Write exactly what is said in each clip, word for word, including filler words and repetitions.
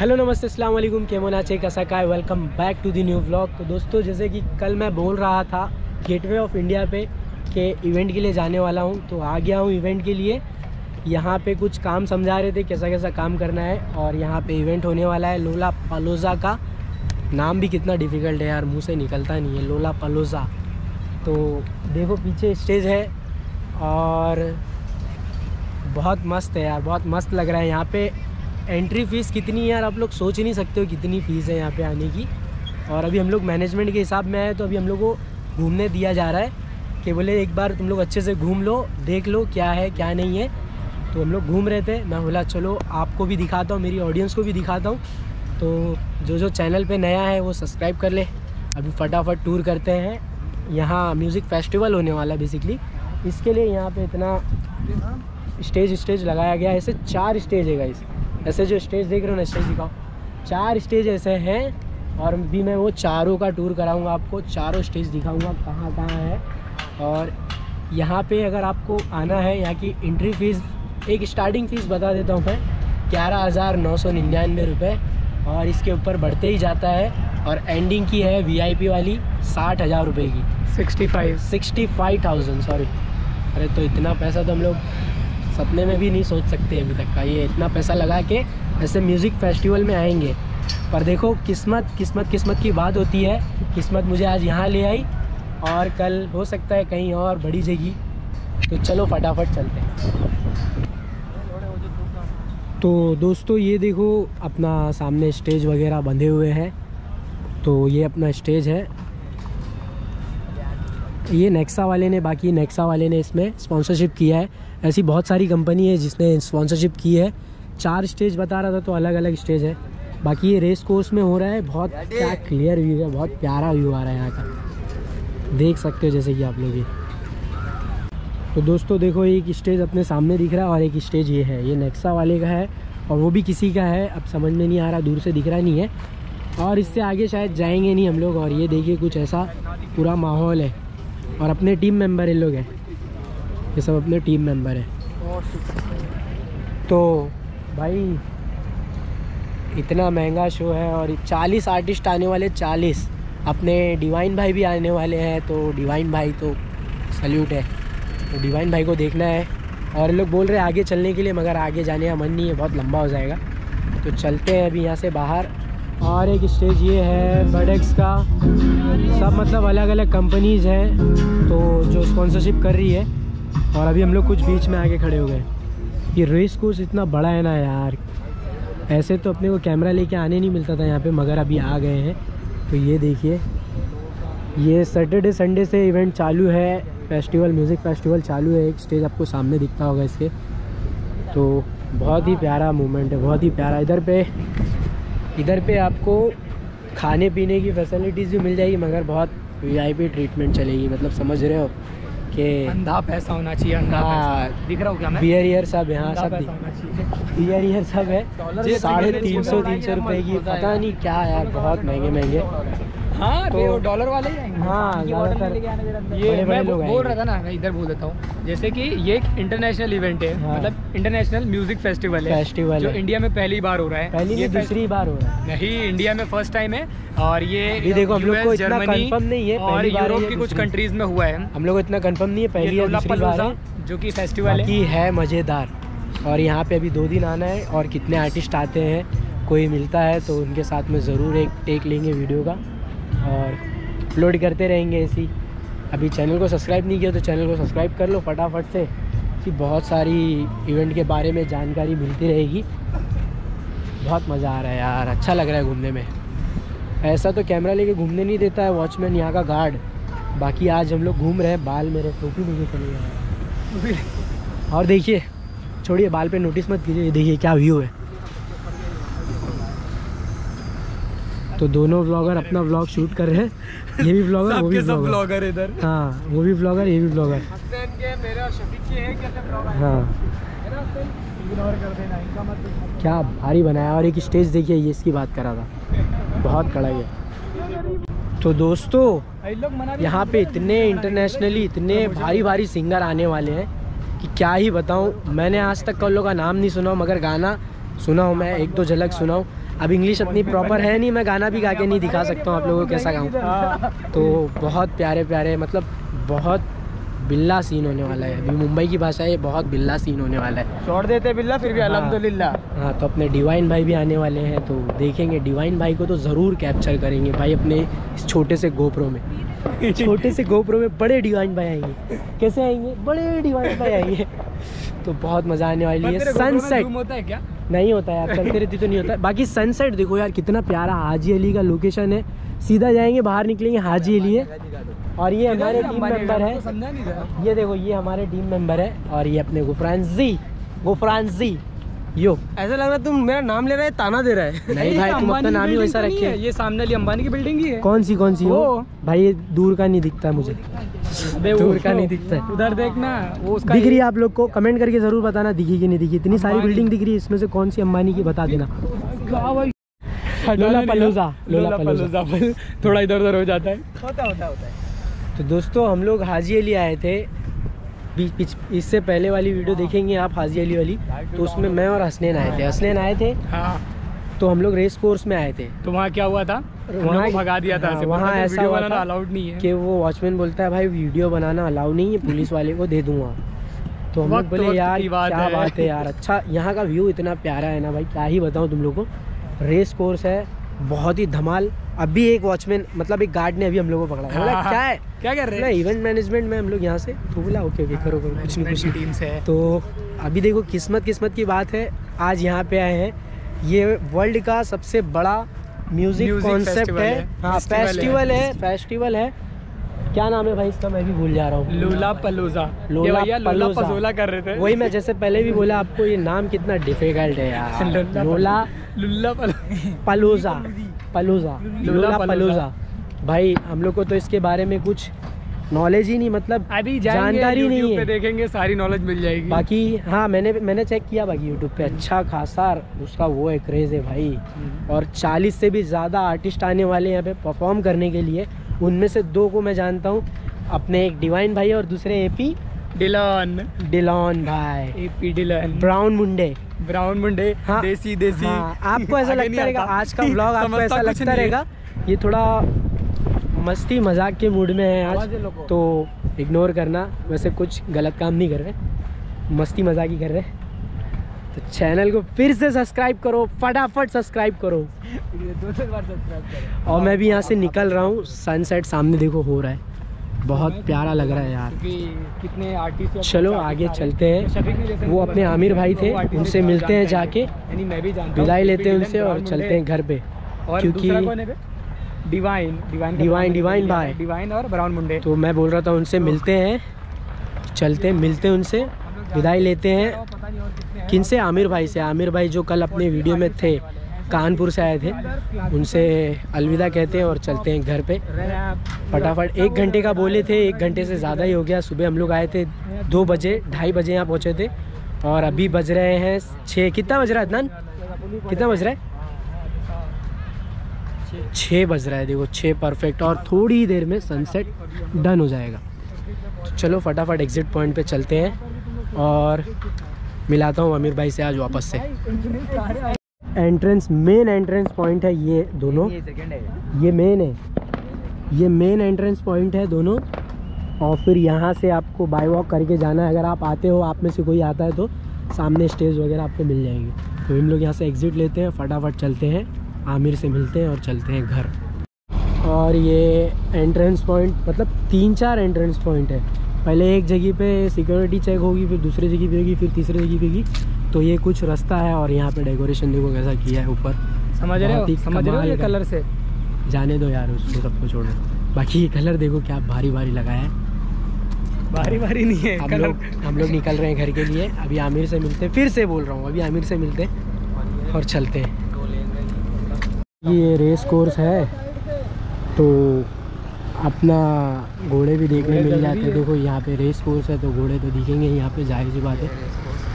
Hello नमस्ते अस्सलाम वालेकुम केमन आचे कसाकाय welcome back to the new vlog. तो दोस्तों जैसे कि कल मैं बोल रहा था गेटवे ऑफ इंडिया पे के इवेंट के लिए जाने वाला हूं, तो आ गया हूं इवेंट के लिए। यहां पे कुछ काम समझा रहे थे कैसा कैसा काम करना है, और यहां पे इवेंट होने वाला है लोलापालूज़ा का। नाम भी कितना डिफ़िकल्ट है यार, मुँह से निकलता नहीं है, लोलापालूज़ा। तो देखो पीछे स्टेज है और बहुत मस्त है यार, बहुत मस्त लग रहा है। यहाँ पर एंट्री फ़ीस कितनी है यार, आप लोग सोच नहीं सकते हो कितनी फ़ीस है यहाँ पे आने की। और अभी हम लोग मैनेजमेंट के हिसाब में आए, तो अभी हम लोग को घूमने दिया जा रहा है कि बोले एक बार तुम लोग अच्छे से घूम लो, देख लो क्या है क्या नहीं है। तो हम लोग घूम रहे थे, मैं बोला चलो आपको भी दिखाता हूँ, मेरी ऑडियंस को भी दिखाता हूँ। तो जो जो चैनल पर नया है वो सब्सक्राइब कर ले। अभी फटाफट टूर करते हैं। यहाँ म्यूज़िक फेस्टिवल होने वाला है बेसिकली, इसके लिए यहाँ पर इतना स्टेज स्टेज लगाया गया है। ऐसे चार स्टेज है गाइस, ऐसे जो स्टेज देख रहे हो ना, स्टेज दिखाओ, चार स्टेज ऐसे हैं। और भी मैं वो चारों का टूर कराऊंगा आपको, चारों स्टेज दिखाऊंगा कहाँ कहाँ है। और यहाँ पे अगर आपको आना है, यहाँ की एंट्री फ़ीस एक स्टार्टिंग फ़ीस बता देता हूँ मैं, ग्यारह हज़ार नौ सौ निन्यानवे रुपये, और इसके ऊपर बढ़ते ही जाता है। और एंडिंग की है वीआईपी वाली साठ हज़ार रुपये की, sixty five sixty five thousand sorry. अरे तो इतना पैसा तो हम लोग सपने में भी नहीं सोच सकते अभी तक का, ये इतना पैसा लगा के ऐसे म्यूज़िक फेस्टिवल में आएंगे। पर देखो किस्मत किस्मत किस्मत की बात होती है। किस्मत मुझे आज यहाँ ले आई, और कल हो सकता है कहीं और बड़ी जगह। तो चलो फटाफट चलते हैं। तो दोस्तों ये देखो अपना सामने स्टेज वगैरह बंधे हुए हैं। तो ये अपना स्टेज है, ये नेक्सा वाले ने, बाकी नेक्सा वाले ने इसमें स्पॉन्सरशिप किया है। ऐसी बहुत सारी कंपनी है जिसने स्पॉन्सरशिप की है। चार स्टेज बता रहा था तो अलग अलग स्टेज है। बाकी ये रेस कोर्स में हो रहा है। बहुत क्या क्लियर व्यू है, बहुत प्यारा व्यू आ रहा है यहाँ का, देख सकते हो जैसे कि आप लोग ये। तो दोस्तों देखो एक स्टेज अपने सामने दिख रहा है और एक स्टेज ये है, ये नेक्सा वाले का है और वो भी किसी का है, अब समझ में नहीं आ रहा, दूर से दिख रहा नहीं है। और इससे आगे शायद जाएंगे नहीं हम लोग। और ये देखिए कुछ ऐसा पूरा माहौल है, और अपने टीम मेंबर ये लोग हैं, ये सब अपने टीम मेंबर हैं। तो भाई इतना महंगा शो है, और चालीस आर्टिस्ट आने वाले, चालीस। अपने डिवाइन भाई भी आने वाले हैं, तो डिवाइन भाई तो सल्यूट है। तो डिवाइन भाई को देखना है, और लोग बोल रहे हैं आगे चलने के लिए, मगर आगे जाने का मन नहीं है, बहुत लंबा हो जाएगा। तो चलते हैं अभी यहाँ से बाहर। और एक स्टेज ये है ब्रॉडक्स का, सब मतलब अलग अलग कंपनीज़ हैं तो जो स्पॉन्सरशिप कर रही है। और अभी हम लोग कुछ बीच में आके खड़े हो गए। ये रेस कोर्स इतना बड़ा है ना यार, ऐसे तो अपने को कैमरा लेके आने नहीं मिलता था यहाँ पे, मगर अभी आ गए हैं। तो ये देखिए, ये सैटरडे संडे से इवेंट चालू है, फेस्टिवल म्यूज़िक फेस्टिवल चालू है। एक स्टेज आपको सामने दिखता होगा इसके, तो बहुत ही प्यारा मोमेंट है, बहुत ही प्यारा। इधर पे इधर पे आपको खाने पीने की फैसिलिटीज़ भी मिल जाएगी, मगर बहुत वीआईपी ट्रीटमेंट चलेगी। मतलब समझ रहे हो कि अंधा पैसा होना चाहिए, अंधा पैसा दिख रहा हो क्या मैं? बियर ईयर सब यहाँ सब बियर ईयर सब है, साढ़े तीन सौ तीन सौ रुपये की, पता नहीं क्या यार, बहुत महंगे महंगे। हाँ तो डॉलर वाले ही, हाँ ये मैं बोल रहा था ना, मैं इधर बोल देता हूँ, जैसे कि ये एक इंटरनेशनल इवेंट है, हाँ। मतलब इंटरनेशनल म्यूजिक फेस्टिवल है, फेस्टिवल जो इंडिया में पहली बार हो रहा है, पहली ये दूसरी बार हो रहा है, नहीं इंडिया में फर्स्ट टाइम है। और ये देखो हम लोग को इतना कंफर्म नहीं है, और यूरोप की कुछ कंट्रीज में हुआ है, हम लोग को इतना कंफर्म नहीं है, पहली जो कि फेस्टिवल है, मज़ेदार। और यहाँ पे अभी दो दिन आना है, और कितने आर्टिस्ट आते हैं, कोई मिलता है तो उनके साथ में ज़रूर एक टेक लेंगे वीडियो का, और अपलोड करते रहेंगे ऐसी। अभी चैनल को सब्सक्राइब नहीं किया तो चैनल को सब्सक्राइब कर लो फटाफट से, कि बहुत सारी इवेंट के बारे में जानकारी मिलती रहेगी। बहुत मज़ा आ रहा है यार, अच्छा लग रहा है घूमने में। ऐसा तो कैमरा लेके घूमने नहीं देता है वॉचमैन यहाँ का, गार्ड। बाकी आज हम लोग घूम रहे हैं, बाल मेरे टोपी मुझे चली गई है, और देखिए छोड़िए बाल पे नोटिस मत कीजिए, देखिए क्या व्यू है। तो दोनों व्लॉगर अपना व्लॉग शूट कर रहे हैं, ये भी व्लॉगर वो भी व्लॉगर, इधर हाँ वो भी व्लॉगर ये भी व्लॉगर, हाँ क्या भारी बनाया। और एक स्टेज देखिए, ये इसकी बात करा था, बहुत कड़ा है। तो दोस्तों यहाँ पे इतने इंटरनेशनली इतने भारी भारी सिंगर आने वाले हैं कि क्या ही बताऊँ। मैंने आज तक कौन लोग का नाम नहीं सुना, मगर गाना सुनाऊँ, मैं एक दो झलक सुनाऊँ। अब इंग्लिश इतनी प्रॉपर है नहीं, मैं गाना भी गा के नहीं दिखा सकता हूँ आप लोगों को कैसा गाऊँ। तो बहुत प्यारे प्यारे, मतलब बहुत बिल्ला सीन होने वाला है। अभी मुंबई की भाषा है, बहुत बिल्ला सीन होने वाला है। छोड़ देते बिल्ला फिर भी अल्हम्दुलिल्लाह। हाँ, तो अपने डिवाइन भाई भी आने वाले हैं, तो देखेंगे। डिवाइन भाई को तो ज़रूर कैप्चर करेंगे भाई अपने इस छोटे से गोप्रो में। छोटे से गोप्रो में बड़े डिवाइन भाई आएंगे। कैसे आएंगे? बड़े डिवाइन भाई आएंगे। तो बहुत मज़ा आने वाली है। सनसेट होता है क्या? नहीं होता यार, चलते रहती तो नहीं होता। बाकी सनसेट देखो यार कितना प्यारा। हाजी अली का लोकेशन है, सीधा जाएंगे, बाहर निकलेंगे, हाजी अली है। और ये हमारे टीम मेंबर है, ये देखो, ये हमारे टीम मेंबर है। और ये अपने गुफरान जी, गुफरान जी यो। ऐसा लग रहा है तुम मेरा नाम ले रहे है, ताना दे रहा है। नहीं भाई, तुम अपना नाम ही वैसा रखे। ये सामने वाली अंबानी की बिल्डिंग ही है। कौन सी कौन सी हो भाई? ये दूर का नहीं दिखता मुझे, दूर का नहीं दिखता है। उधर देखना, वो उसका दिख रही है। आप लोग को कमेंट करके जरूर बताना दिखी कि नहीं दिखी। इतनी सारी बिल्डिंग दिख रही है, इसमें से कौन सी अंबानी की बता देना। लोलापलूज़ा, लोलापलूज़ा थोड़ा इधर उधर हो जाता है, होता होता होता है। तो दोस्तों हम लोग हाजी अली आए थे। इससे पहले वाली वीडियो देखेंगे आप, हाजी अली वाली, तो उसमें मैं और हसनैन आए थे। हसनैन आए थे हाँ। तो हम लोग रेस कोर्स में आए थे, तो वहाँ क्या हुआ था? वहाँ भगा दिया था। वहाँ ऐसा हुआ था अलाउड नहीं है कि वो वॉचमैन बोलता है भाई वीडियो बनाना अलाउ नहीं है, पुलिस वाले को दे दूँगा। तो हम लोग बोले यार क्या बात है यार। अच्छा, यहाँ का व्यू इतना प्यारा है ना भाई, क्या ही बताऊँ तुम लोग को। रेस कोर्स है, बहुत ही धमाल। अभी एक वॉचमैन, मतलब एक गार्ड ने अभी हम लोगों को पकड़ा। बोला क्या है, क्या कर रहे हैं? इवेंट मैनेजमेंट में हम लोग यहाँ से। तो बोला ओके ओके करो करो, कुछ नहीं कुछ टीम से। तो अभी देखो किस्मत किस्मत की बात है, आज यहाँ पे आए हैं। ये वर्ल्ड का सबसे बड़ा म्यूजिक कॉन्सेप्ट है, हाँ फेस्टिवल है, फेस्टिवल है। क्या नाम है भाई इसका, मैं भी भूल जा रहा हूँ। लोलापलूज़ा, लोलापलूज़ा कर रहे थे वही। मैं जैसे पहले भी बोला आपको, ये नाम कितना डिफिकल्ट है यार। लोला पलूजा पलूजा लोलापलूज़ा भाई, हम लोग को तो इसके बारे में कुछ नॉलेज ही नहीं, मतलब अभी जानकारी नहीं है। देखेंगे सारी नॉलेज मिल जाएगी। बाकी हाँ, मैंने मैंने चेक किया बाकी यूट्यूब पे, अच्छा खासा उसका वो है, क्रेज़ है भाई। और चालीस से भी ज़्यादा आर्टिस्ट आने वाले यहाँ पे परफॉर्म करने के लिए। उनमें से दो को मैं जानता हूँ, अपने एक डिवाइन भाई और दूसरे एपी ढिलोन। ढिलोन भाई, AP Dhillon, brown Munde, Brown Munde हाँ, देसी देसी हाँ, आपको ऐसा लगता रहेगा। आज का व्लॉग आपको ऐसा लगता रहेगा, ये थोड़ा मस्ती मजाक के मूड में है आज, तो इग्नोर करना। वैसे कुछ गलत काम नहीं कर रहे, मस्ती मजाक ही कर रहे। तो चैनल को फिर से सब्सक्राइब करो, फटाफट सब्सक्राइब करो, दो बार सब्सक्राइब करो। और मैं भी यहाँ से निकल रहा हूँ। सनसेट सामने देखो हो रहा है, बहुत प्यारा लग रहा है यार। कितने आर्टिस्ट, चलो आगे चलते हैं। वो अपने आमिर भाई थे, उनसे मिलते हैं जाके, विदाई लेते हैं उनसे और चलते हैं घर पे। क्योंकि डिवाइन डिवाइन डिवाइन डिवाइन भाई, डिवाइन और ब्राउन मुंडे, तो मैं बोल रहा था उनसे मिलते हैं, चलते मिलते हैं उनसे, विदाई लेते हैं। किन से? आमिर भाई से। आमिर भाई जो कल अपने वीडियो में थे, कानपुर से आए थे, उनसे अलविदा कहते हैं और चलते हैं घर पे फटाफट। एक घंटे का बोले थे, एक घंटे से ज़्यादा ही हो गया। सुबह हम लोग आए थे दो बजे, ढाई बजे यहाँ पहुँचे थे और अभी बज रहे हैं छः। कितना बज रहा है अदनान? कितना बज रहा है? छः बज रहा है, देखो छः परफेक्ट। और थोड़ी ही देर में सनसेट डन हो जाएगा। तो चलो फटाफट एग्ज़िट पॉइंट पे चलते हैं और मिलाता हूँ आमिर भाई से आज वापस से। एंट्रेंस, मेन एंट्रेंस पॉइंट है ये दोनों, ये मेन है, ये मेन एंट्रेंस पॉइंट है दोनों। और फिर यहाँ से आपको बाई वॉक करके जाना है। अगर आप आते हो, आप में से कोई आता है तो सामने स्टेज वगैरह आपको मिल जाएंगे। तो हम लोग यहाँ से एग्ज़िट लेते हैं, फटाफट चलते हैं, आमिर से मिलते हैं और चलते हैं घर। और ये एंट्रेंस पॉइंट, मतलब तीन चार एंट्रेंस पॉइंट है। पहले एक जगह पे सिक्योरिटी चेक होगी, फिर दूसरी जगह पे होगी, फिर तीसरी जगह पे होगी। तो ये कुछ रास्ता है। और यहाँ पे डेकोरेशन देखो कैसा किया है ऊपर, समझ रहे हो, समझ रहे हो ये कलर से। जाने दो यार उसको, सबको छोड़ो। बाकी ये कलर देखो क्या भारी भारी लगाया है। भारी भारी नहीं है हम लोग, हम लोग निकल रहे हैं घर के लिए। अभी आमिर से मिलते हैं, फिर से बोल रहा हूँ, अभी आमिर से मिलते हैं और चलते हैं। ये रेस कोर्स है, तो अपना घोड़े भी देखने मिल जाते हैं। देखो यहाँ पे रेस कोर्स है तो घोड़े तो दिखेंगे यहाँ पे, जाहिर सी बात है।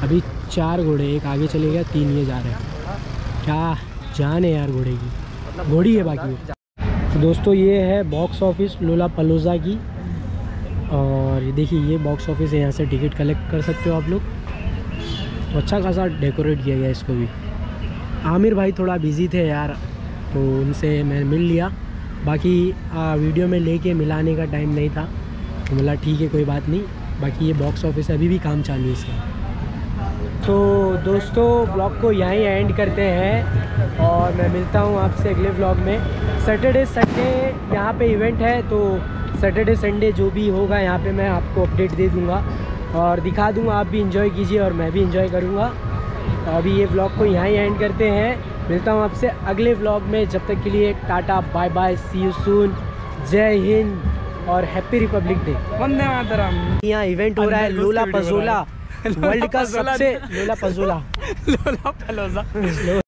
अभी चार घोड़े, एक आगे चले गया, तीन ये जा रहे हैं। क्या जान है यार घोड़े की, घोड़ी है बाकी। तो दोस्तों ये है बॉक्स ऑफिस लोलापलूज़ा की। और देखिए ये बॉक्स ऑफिस है, यहाँ से टिकट कलेक्ट कर सकते हो आप लोग। अच्छा खासा डेकोरेट किया गया इसको भी। आमिर भाई थोड़ा बिजी थे यार, तो उनसे मैं मिल लिया। बाकी आ, वीडियो में लेके मिलाने का टाइम नहीं था, तो बोला ठीक है कोई बात नहीं। बाकी ये बॉक्स ऑफिस अभी भी काम चालू है इसका। तो दोस्तों ब्लॉग को यहीं एंड करते हैं और मैं मिलता हूँ आपसे अगले ब्लॉग में। सैटरडे संडे यहाँ पे इवेंट है, तो सैटरडे संडे जो भी होगा यहाँ पे मैं आपको अपडेट दे दूँगा और दिखा दूँगा। आप भी इंजॉय कीजिए और मैं भी इंजॉय करूँगा। अभी ये व्लॉग को यहाँ ही एंड करते हैं। मिलता हूँ आपसे अगले व्लॉग में। जब तक के लिए tata bye bye, see you soon, जय हिंद और हैप्पी रिपब्लिक डे। वंदे मातरम। यहाँ इवेंट हो रहा है लोलापलूज़ा, वर्ल्ड का सबसे लोलापलूज़ा लोलापलूज़ा